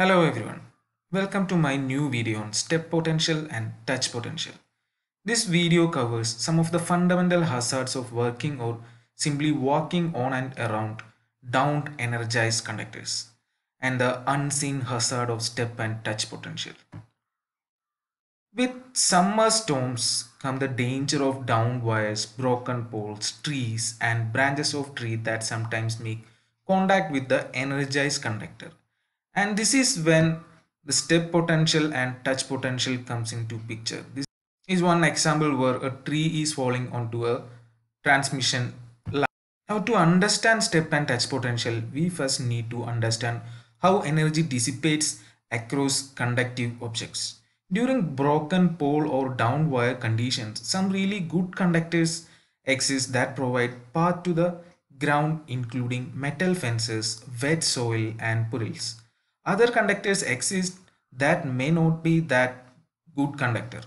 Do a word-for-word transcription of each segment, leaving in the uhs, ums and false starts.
Hello everyone, welcome to my new video on step potential and touch potential. This video covers some of the fundamental hazards of working or simply walking on and around downed energized conductors and the unseen hazard of step and touch potential. With summer storms come the danger of downed wires, broken poles, trees and branches of trees that sometimes make contact with the energized conductor. And this is when the step potential and touch potential comes into picture. This is one example where a tree is falling onto a transmission line. Now, to understand step and touch potential, we first need to understand how energy dissipates across conductive objects. During broken pole or down wire conditions, some really good conductors exist that provide path to the ground, including metal fences, wet soil and purils. Other conductors exist that may not be that good conductor,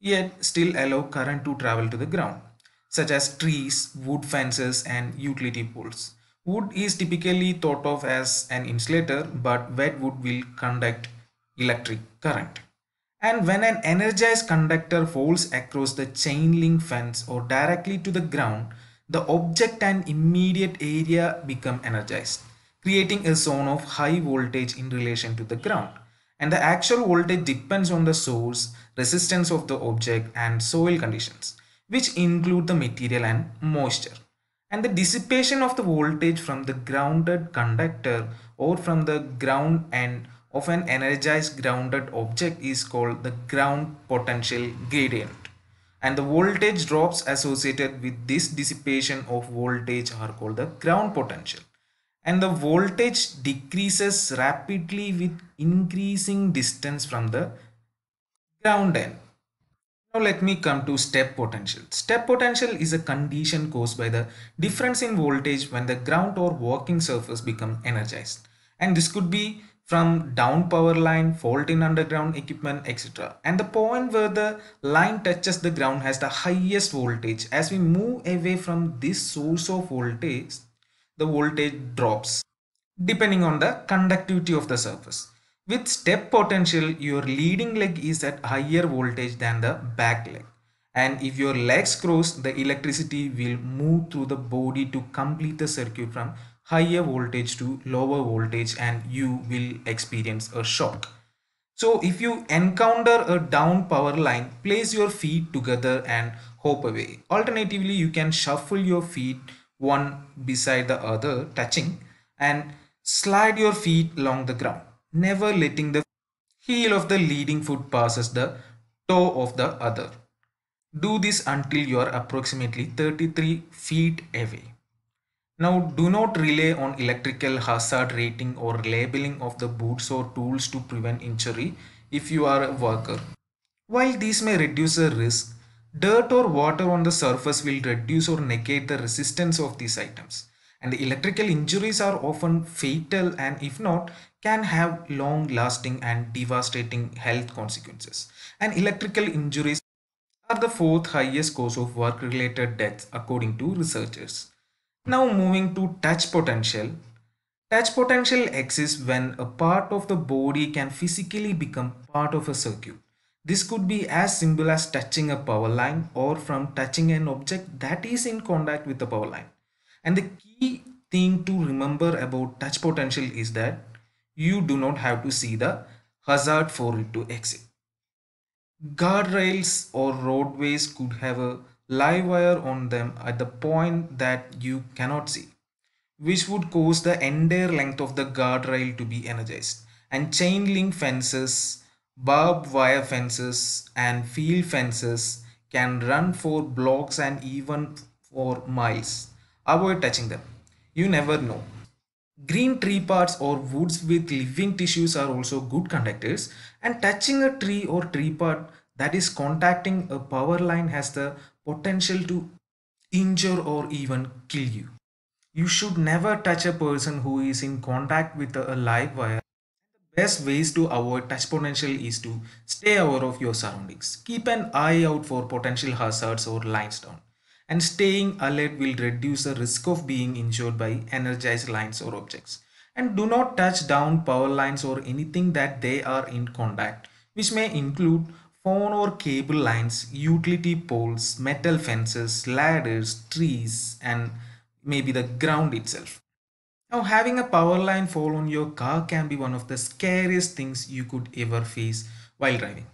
yet still allow current to travel to the ground, such as trees, wood fences and utility poles. Wood is typically thought of as an insulator, but wet wood will conduct electric current. And when an energized conductor falls across the chain link fence or directly to the ground, the object and immediate area become energized, creating a zone of high voltage in relation to the ground, and the actual voltage depends on the source, resistance of the object and soil conditions, which include the material and moisture. And the dissipation of the voltage from the grounded conductor or from the ground end of an energized grounded object is called the ground potential gradient, and the voltage drops associated with this dissipation of voltage are called the ground potential. And the voltage decreases rapidly with increasing distance from the ground end. Now let me come to step potential. Step potential is a condition caused by the difference in voltage when the ground or walking surface becomes energized, and this could be from down power line, fault in underground equipment, et cetera. And the point where the line touches the ground has the highest voltage. As we move away from this source of voltage, the voltage drops depending on the conductivity of the surface. With step potential, your leading leg is at higher voltage than the back leg, and if your legs cross, the electricity will move through the body to complete the circuit from higher voltage to lower voltage, and you will experience a shock. So if you encounter a down power line, place your feet together and hop away. Alternatively, you can shuffle your feet one beside the other, touching, and slide your feet along the ground, never letting the heel of the leading foot passes the toe of the other. Do this until you are approximately thirty-three feet away. Now, do not rely on electrical hazard rating or labeling of the boots or tools to prevent injury if you are a worker. While these may reduce the risk, dirt or water on the surface will reduce or negate the resistance of these items, and the electrical injuries are often fatal, and if not, can have long lasting and devastating health consequences. And electrical injuries are the fourth highest cause of work related deaths according to researchers. Now moving to touch potential. Touch potential exists when a part of the body can physically become part of a circuit. This could be as simple as touching a power line or from touching an object that is in contact with the power line. And the key thing to remember about touch potential is that you do not have to see the hazard for it to exist. Guardrails or roadways could have a live wire on them at the point that you cannot see, which would cause the entire length of the guardrail to be energized. And chain link fences, barbed wire fences and field fences can run for blocks and even for miles. Avoid touching them. You never know. Green tree parts or woods with living tissues are also good conductors, and touching a tree or tree part that is contacting a power line has the potential to injure or even kill you. You should never touch a person who is in contact with a live wire. Best ways to avoid touch potential is to stay aware of your surroundings. Keep an eye out for potential hazards or lines down, and staying alert will reduce the risk of being injured by energized lines or objects. and do not touch down power lines or anything that they are in contact, which may include phone or cable lines, utility poles, metal fences, ladders, trees, and maybe the ground itself. Now, having a power line fall on your car can be one of the scariest things you could ever face while driving.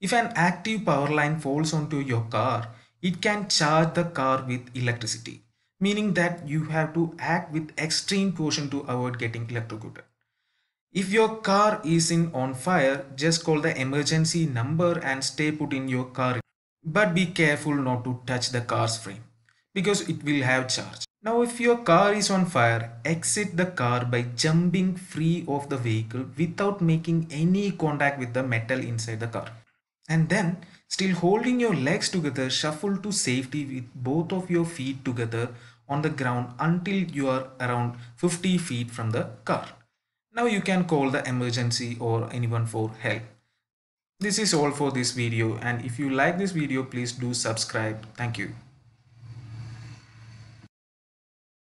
If an active power line falls onto your car, it can charge the car with electricity, meaning that you have to act with extreme caution to avoid getting electrocuted. If your car is in on fire, just call the emergency number and stay put in your car. But be careful not to touch the car's frame, because it will have charge. Now, if your car is on fire, exit the car by jumping free of the vehicle without making any contact with the metal inside the car. And then, still holding your legs together, shuffle to safety with both of your feet together on the ground until you are around fifty feet from the car. Now you can call the emergency or anyone for help. This is all for this video, and if you like this video, please do subscribe. Thank you.